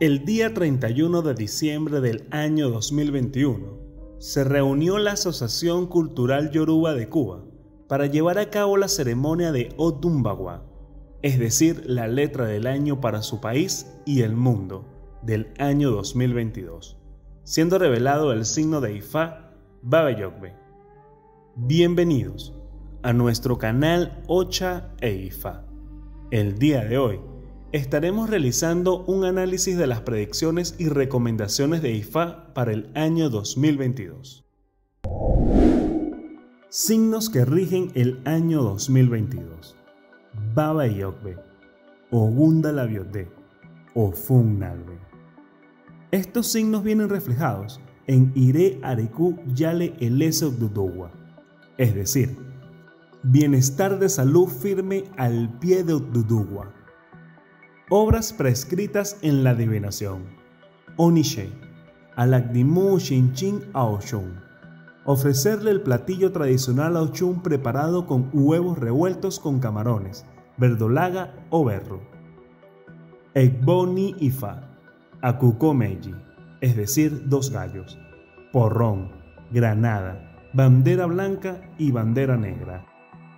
El día 31 de diciembre del año 2021, se reunió la Asociación Cultural Yoruba de Cuba para llevar a cabo la ceremonia de Otumbagua, es decir, la letra del año para su país y el mundo, del año 2022, siendo revelado el signo de Ifá, Baba Ejiogbe. Bienvenidos a nuestro canal Ocha e Ifá. El día de hoy estaremos realizando un análisis de las predicciones y recomendaciones de Ifá para el año 2022. Signos que rigen el año 2022: Baba Ejiogbe, Ogunda la Biote, Ofun Nalbe. Estos signos vienen reflejados en Ire Arikú Yale Eleso Duduwa, es decir, bienestar de salud firme al pie de Ogdumbagua. Obras prescritas en la adivinación: Onishe, Alakdimu shinchin a Oshun. Ofrecerle el platillo tradicional a Oshun preparado con huevos revueltos con camarones, verdolaga o berro. Egboni ifa, acuco meyi, es decir, 2 gallos, porrón, granada, bandera blanca y bandera negra,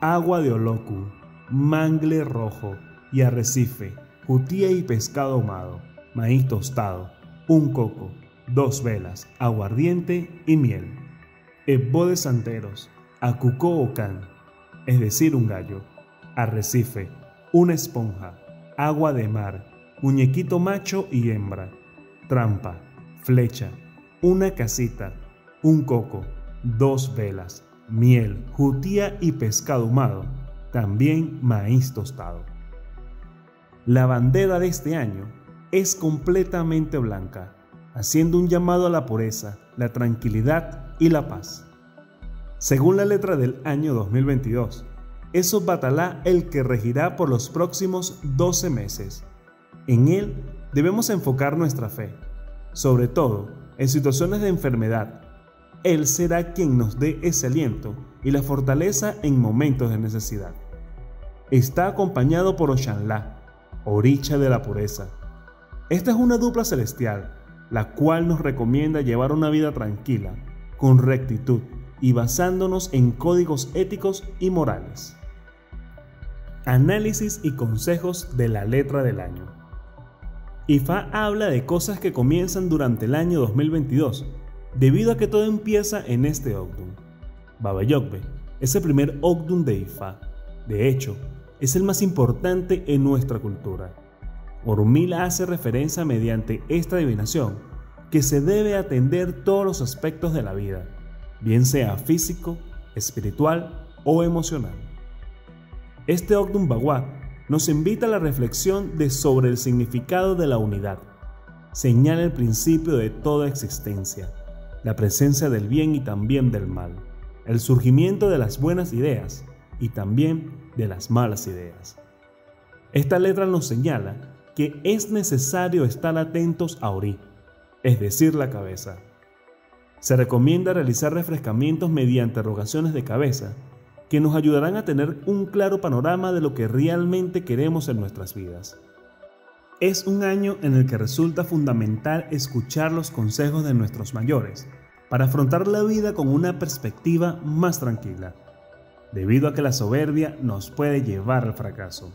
agua de Olokun, mangle rojo y arrecife, jutía y pescado ahumado, maíz tostado, un coco, 2 velas, aguardiente y miel. Ebó de santeros, acucó o can, es decir, 1 gallo, arrecife, una esponja, agua de mar, muñequito macho y hembra, trampa, flecha, una casita, un coco, 2 velas, miel, jutía y pescado ahumado, también maíz tostado. La bandera de este año es completamente blanca, haciendo un llamado a la pureza, la tranquilidad y la paz. Según la letra del año 2022, es Obatala el que regirá por los próximos 12 meses. En él debemos enfocar nuestra fe, sobre todo en situaciones de enfermedad. Él será quien nos dé ese aliento y la fortaleza en momentos de necesidad. Está acompañado por Oshanla, Oricha de la pureza. Esta es una dupla celestial, la cual nos recomienda llevar una vida tranquila, con rectitud y basándonos en códigos éticos y morales. Análisis y consejos de la letra del año. Ifá habla de cosas que comienzan durante el año 2022, debido a que todo empieza en este Ogdum. Baba Ejiogbe es el primer Ogdum de Ifá. De hecho, es el más importante en nuestra cultura. Orunmila hace referencia mediante esta adivinación que se debe atender todos los aspectos de la vida, bien sea físico, espiritual o emocional. Este Ogdumbagua nos invita a la reflexión sobre el significado de la unidad. Señala el principio de toda existencia, la presencia del bien y también del mal, el surgimiento de las buenas ideas y también de las malas ideas. Esta letra nos señala que es necesario estar atentos a Ori, es decir, la cabeza. Se recomienda realizar refrescamientos mediante rotaciones de cabeza, que nos ayudarán a tener un claro panorama de lo que realmente queremos en nuestras vidas. Es un año en el que resulta fundamental escuchar los consejos de nuestros mayores para afrontar la vida con una perspectiva más tranquila, debido a que la soberbia nos puede llevar al fracaso.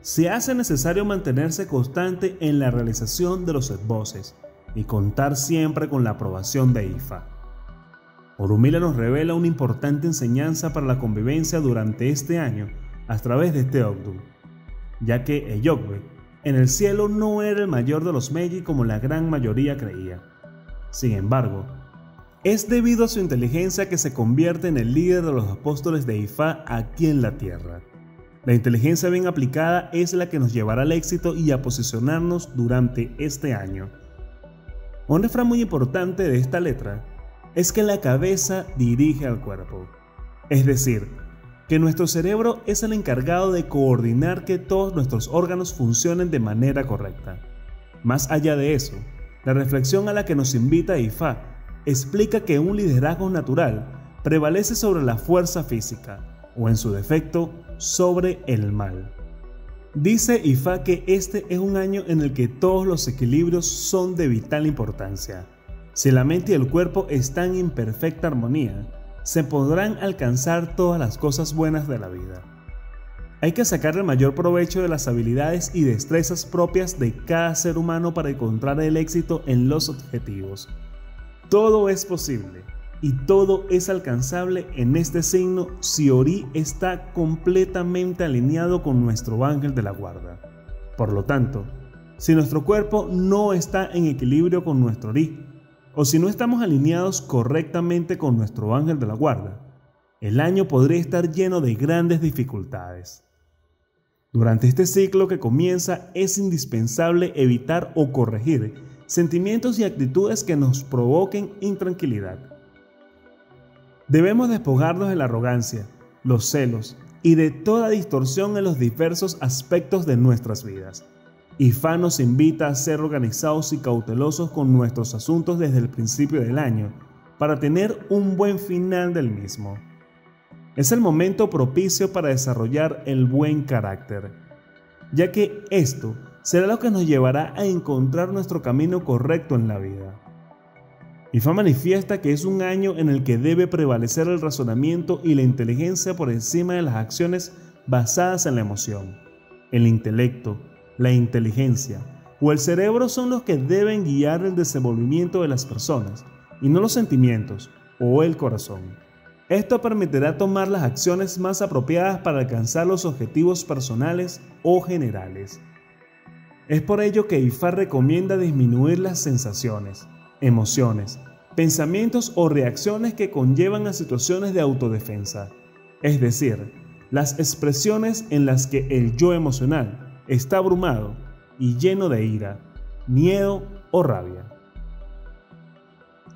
Se hace necesario mantenerse constante en la realización de los esboces y contar siempre con la aprobación de Ifá. Orunmila nos revela una importante enseñanza para la convivencia durante este año a través de este Ogdum, ya que Ejiogbe en el cielo no era el mayor de los meyis como la gran mayoría creía. Sin embargo, es debido a su inteligencia que se convierte en el líder de los apóstoles de Ifá aquí en la tierra. La inteligencia bien aplicada es la que nos llevará al éxito y a posicionarnos durante este año. Un refrán muy importante de esta letra es que la cabeza dirige al cuerpo, es decir, que nuestro cerebro es el encargado de coordinar que todos nuestros órganos funcionen de manera correcta. Más allá de eso, la reflexión a la que nos invita Ifá explica que un liderazgo natural prevalece sobre la fuerza física, o en su defecto, sobre el mal. Dice Ifá que este es un año en el que todos los equilibrios son de vital importancia. Si la mente y el cuerpo están en perfecta armonía, se podrán alcanzar todas las cosas buenas de la vida. Hay que sacar el mayor provecho de las habilidades y destrezas propias de cada ser humano para encontrar el éxito en los objetivos. Todo es posible y todo es alcanzable en este signo si Ori está completamente alineado con nuestro ángel de la guarda. Por lo tanto, si nuestro cuerpo no está en equilibrio con nuestro Ori, o si no estamos alineados correctamente con nuestro ángel de la guarda, el año podría estar lleno de grandes dificultades. Durante este ciclo que comienza es indispensable evitar o corregir sentimientos y actitudes que nos provoquen intranquilidad. Debemos despojarnos de la arrogancia, los celos y de toda distorsión en los diversos aspectos de nuestras vidas. Ifá nos invita a ser organizados y cautelosos con nuestros asuntos desde el principio del año, para tener un buen final del mismo. Es el momento propicio para desarrollar el buen carácter, ya que esto será lo que nos llevará a encontrar nuestro camino correcto en la vida. Ifá manifiesta que es un año en el que debe prevalecer el razonamiento y la inteligencia por encima de las acciones basadas en la emoción, el intelecto, la inteligencia o el cerebro son los que deben guiar el desenvolvimiento de las personas y no los sentimientos o el corazón. Esto permitirá tomar las acciones más apropiadas para alcanzar los objetivos personales o generales. Es por ello que Ifá recomienda disminuir las sensaciones, emociones, pensamientos o reacciones que conllevan a situaciones de autodefensa, es decir, las expresiones en las que el yo emocional está abrumado y lleno de ira, miedo o rabia.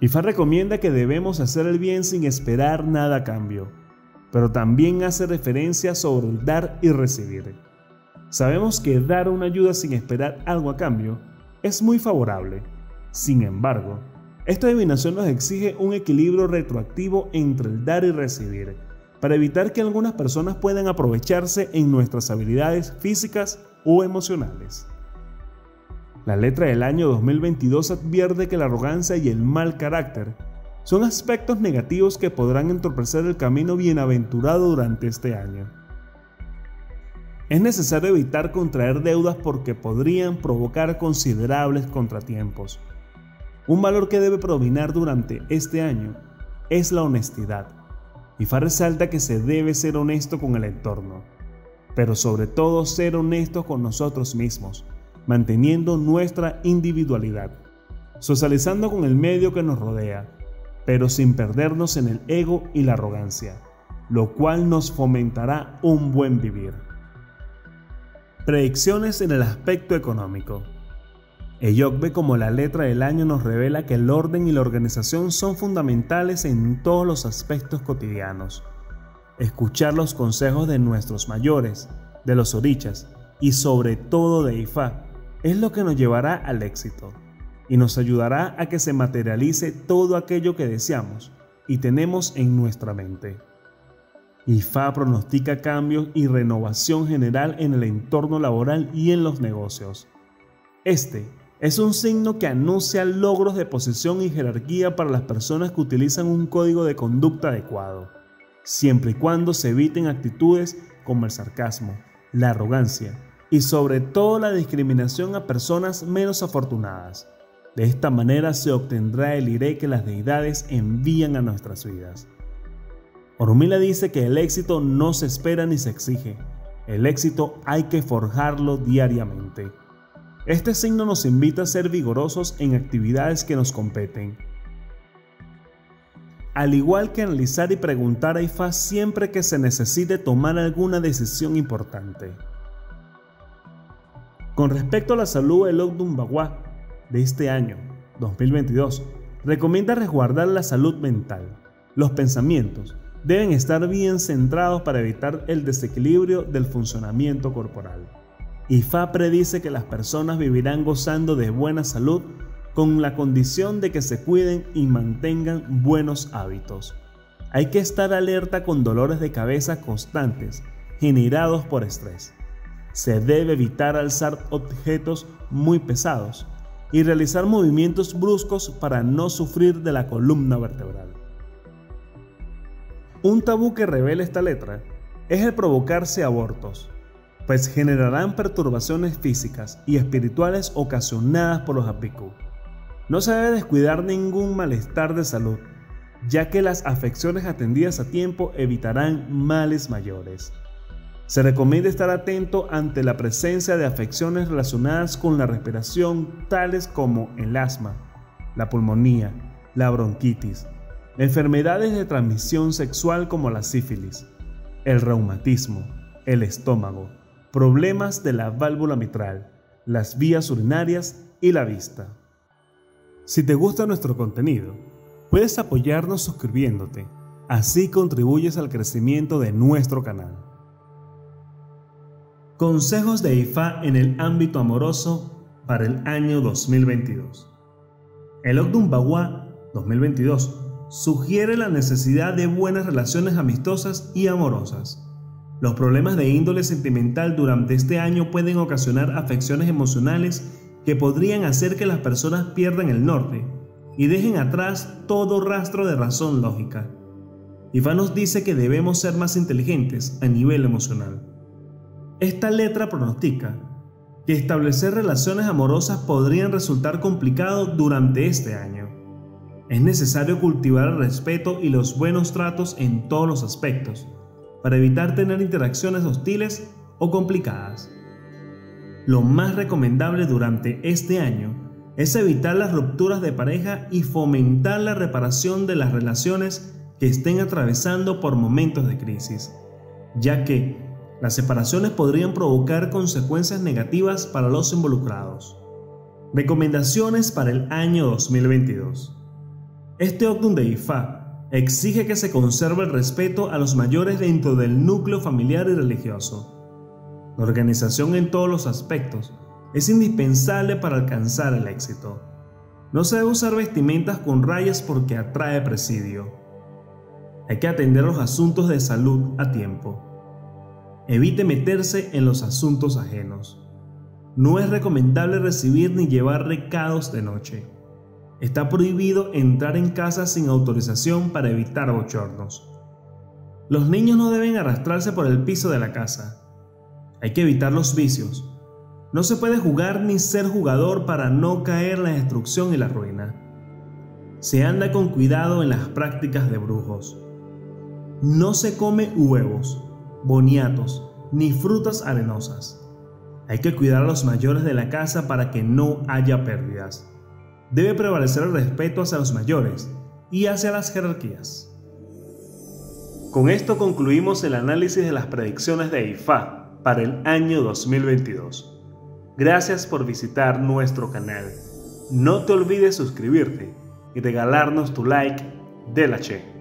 Ifá recomienda que debemos hacer el bien sin esperar nada a cambio, pero también hace referencia sobre el dar y recibir. Sabemos que dar una ayuda sin esperar algo a cambio es muy favorable. Sin embargo, esta adivinación nos exige un equilibrio retroactivo entre el dar y recibir, para evitar que algunas personas puedan aprovecharse en nuestras habilidades físicas o emocionales. La letra del año 2022 advierte que la arrogancia y el mal carácter son aspectos negativos que podrán entorpecer el camino bienaventurado durante este año. Es necesario evitar contraer deudas porque podrían provocar considerables contratiempos. Un valor que debe predominar durante este año es la honestidad. Ifá resalta que se debe ser honesto con el entorno, pero sobre todo ser honestos con nosotros mismos, manteniendo nuestra individualidad, socializando con el medio que nos rodea, pero sin perdernos en el ego y la arrogancia, lo cual nos fomentará un buen vivir. Predicciones en el aspecto económico. Ejiogbe, como la letra del año, nos revela que el orden y la organización son fundamentales en todos los aspectos cotidianos. Escuchar los consejos de nuestros mayores, de los orichas y sobre todo de Ifá es lo que nos llevará al éxito y nos ayudará a que se materialice todo aquello que deseamos y tenemos en nuestra mente. Ifá pronostica cambios y renovación general en el entorno laboral y en los negocios. Este es un signo que anuncia logros de posición y jerarquía para las personas que utilizan un código de conducta adecuado, siempre y cuando se eviten actitudes como el sarcasmo, la arrogancia y sobre todo la discriminación a personas menos afortunadas. De esta manera se obtendrá el Ire que las deidades envían a nuestras vidas. Orunmila dice que el éxito no se espera ni se exige, el éxito hay que forjarlo diariamente. Este signo nos invita a ser vigorosos en actividades que nos competen, al igual que analizar y preguntar a Ifá siempre que se necesite tomar alguna decisión importante. Con respecto a la salud, el Ogdumbagua de este año 2022 recomienda resguardar la salud mental. Los pensamientos deben estar bien centrados para evitar el desequilibrio del funcionamiento corporal. Ifá predice que las personas vivirán gozando de buena salud con la condición de que se cuiden y mantengan buenos hábitos. Hay que estar alerta con dolores de cabeza constantes generados por estrés. Se debe evitar alzar objetos muy pesados y realizar movimientos bruscos para no sufrir de la columna vertebral. Un tabú que revela esta letra es el provocarse abortos, pues generarán perturbaciones físicas y espirituales ocasionadas por los apicú. No se debe descuidar ningún malestar de salud, ya que las afecciones atendidas a tiempo evitarán males mayores. Se recomienda estar atento ante la presencia de afecciones relacionadas con la respiración, tales como el asma, la pulmonía, la bronquitis, enfermedades de transmisión sexual como la sífilis, el reumatismo, el estómago, problemas de la válvula mitral, las vías urinarias y la vista. Si te gusta nuestro contenido, puedes apoyarnos suscribiéndote, así contribuyes al crecimiento de nuestro canal. Consejos de Ifá en el ámbito amoroso para el año 2022. El Ogdumbagua 2022 sugiere la necesidad de buenas relaciones amistosas y amorosas. Los problemas de índole sentimental durante este año pueden ocasionar afecciones emocionales que podrían hacer que las personas pierdan el norte y dejen atrás todo rastro de razón lógica. Ifá nos dice que debemos ser más inteligentes a nivel emocional. Esta letra pronostica que establecer relaciones amorosas podrían resultar complicado durante este año. Es necesario cultivar el respeto y los buenos tratos en todos los aspectos, para evitar tener interacciones hostiles o complicadas. Lo más recomendable durante este año es evitar las rupturas de pareja y fomentar la reparación de las relaciones que estén atravesando por momentos de crisis, ya que las separaciones podrían provocar consecuencias negativas para los involucrados. Recomendaciones para el año 2022. Este Ogdum de Ifá exige que se conserve el respeto a los mayores dentro del núcleo familiar y religioso. La organización en todos los aspectos es indispensable para alcanzar el éxito. No se debe usar vestimentas con rayas porque atrae presidio. Hay que atender los asuntos de salud a tiempo. Evite meterse en los asuntos ajenos. No es recomendable recibir ni llevar recados de noche. Está prohibido entrar en casa sin autorización para evitar bochornos. Los niños no deben arrastrarse por el piso de la casa. Hay que evitar los vicios. No se puede jugar ni ser jugador para no caer en la destrucción y la ruina. Se anda con cuidado en las prácticas de brujos. No se come huevos, boniatos, ni frutas arenosas. Hay que cuidar a los mayores de la casa para que no haya pérdidas. Debe prevalecer el respeto hacia los mayores y hacia las jerarquías. Con esto concluimos el análisis de las predicciones de Ifá para el año 2022. Gracias por visitar nuestro canal. No te olvides suscribirte y regalarnos tu like de la Che.